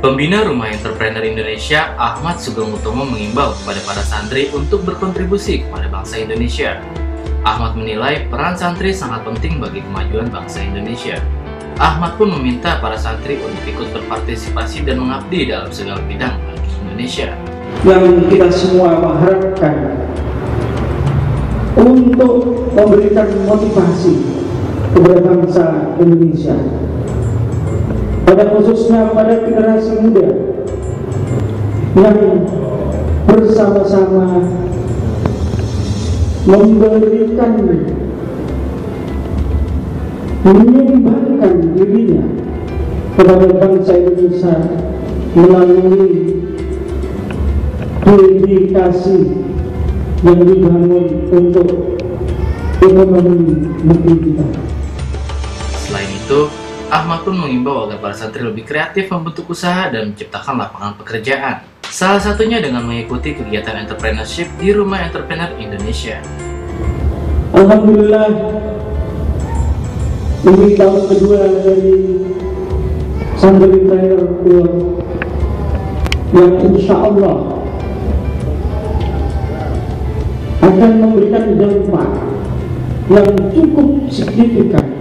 Pembina Rumah Entrepreneur Indonesia Ahmad Sugeng Utomo mengimbau kepada para santri untuk berkontribusi kepada bangsa Indonesia. Ahmad menilai peran santri sangat penting bagi kemajuan bangsa Indonesia. Ahmad pun meminta para santri untuk ikut berpartisipasi dan mengabdi dalam segala bidang bagi Indonesia. Yang kita semua mengharapkan untuk memberikan motivasi kepada bangsa Indonesia, pada khususnya pada generasi muda yang bersama-sama memberikan, menyumbangkan dirinya kepada bangsa Indonesia melalui dedikasi yang dibangun untuk ekonomi negeri kita. Selain itu, Ahmad pun mengimbau agar para santri lebih kreatif membentuk usaha dan menciptakan lapangan pekerjaan. Salah satunya dengan mengikuti kegiatan entrepreneurship di Rumah Entrepreneur Indonesia. Alhamdulillah, ini tahun kedua dari Sambil Intai yang insya Allah akan memberikan dampak yang cukup signifikan